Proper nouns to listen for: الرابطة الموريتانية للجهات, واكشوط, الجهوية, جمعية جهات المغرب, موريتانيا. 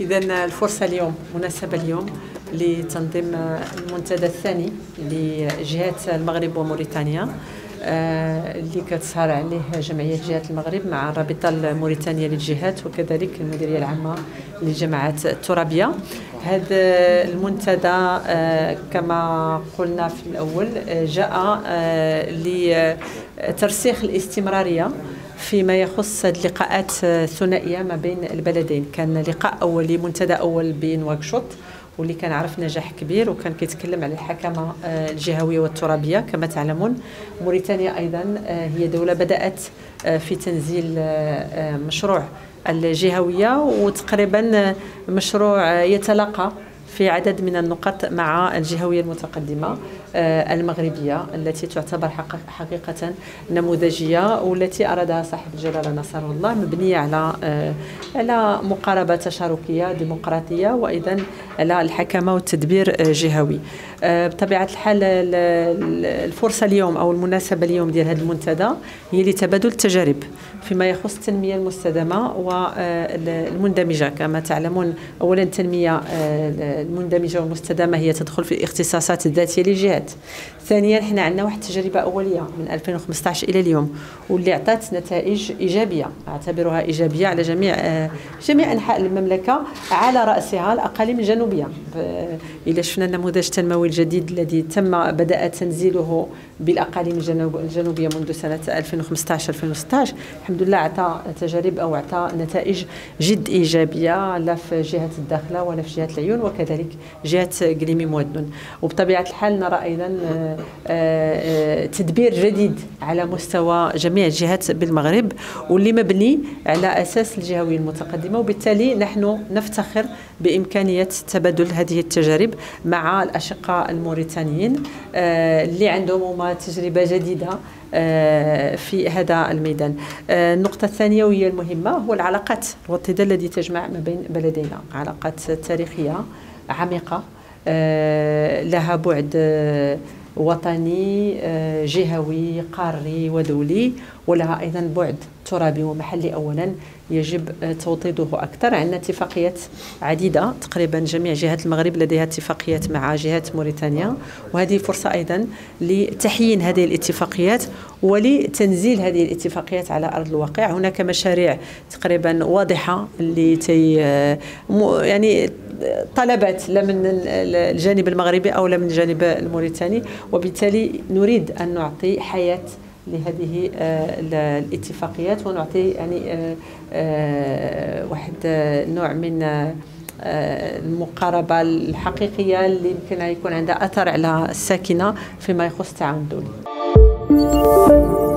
إذا الفرصة اليوم مناسبة اليوم لتنظيم المنتدى الثاني لجهات المغرب وموريتانيا اللي كتسهر عليه جمعية جهات المغرب مع الرابطة الموريتانية للجهات وكذلك المديرية العامة للجماعات الترابية. هذا المنتدى كما قلنا في الأول جاء لترسيخ الاستمرارية فيما يخص اللقاءات الثنائية ما بين البلدين. كان لقاء أولي منتدى أول بين واكشوط واللي كان عرف نجاح كبير وكان كيتكلم على الحكامة الجهوية والترابية. كما تعلمون موريتانيا أيضا هي دولة بدأت في تنزيل مشروع الجهوية وتقريبا مشروع يتلاقى في عدد من النقاط مع الجهوية المتقدمة المغربية التي تعتبر حقيقة نموذجية والتي أرادها صاحب الجلالة نصر الله، مبنية على مقاربة تشاركية ديمقراطية وأيضا على الحكمة والتدبير جهوي. بطبيعة الحال الفرصة اليوم أو المناسبة اليوم ديال هذا المنتدى هي لتبادل التجارب فيما يخص التنمية المستدامة والمندمجة. كما تعلمون أولا التنمية المندمجة والمستدامة هي تدخل في الاختصاصات الذاتية للجهات. ثانيا حنا عندنا واحد التجربة أولية من 2015 إلى اليوم واللي عطات نتائج إيجابية، أعتبرها إيجابية على جميع أنحاء المملكة، على رأسها الأقاليم الجنوبية. إلا شفنا النموذج التنموي الجديد الذي بدأ تنزيله بالأقاليم الجنوبية منذ سنة 2015-2016 الحمد لله عطى تجارب أو عطى نتائج جد إيجابية لا في جهة الداخلة ولا في جهة العيون وكذلك جهة قليمي مودن. وبطبيعة الحال نرى أيضا تدبير جديد على مستوى جميع الجهات بالمغرب واللي مبني على أساس الجهوية المتقدمة، وبالتالي نحن نفتخر بإمكانية تبادل هذه التجارب مع الأشقاء الموريتانيين اللي عندهم هما تجربة جديدة في هذا الميدان. النقطة الثانية وهي المهمة هو العلاقات الوطيدة التي تجمع ما بين بلدينا، علاقات تاريخية عميقة لها بعد وطني جهوي قاري ودولي، ولها أيضا بعد ترابي ومحلي أولا يجب توطيده أكثر. عندنا اتفاقيات عديدة، تقريبا جميع جهات المغرب لديها اتفاقيات مع جهات موريتانيا، وهذه فرصة أيضا لتحيين هذه الاتفاقيات ولتنزيل هذه الاتفاقيات على أرض الواقع. هناك مشاريع تقريبا واضحة يعني طلبات لا من الجانب المغربي أو لا من الجانب الموريتاني، وبالتالي نريد أن نعطي حياة لهذه الاتفاقيات ونعطي يعني واحد نوع من المقاربة الحقيقية اللي يمكن أن يكون عندها أثر على الساكنة فيما يخص التعاون الدولي.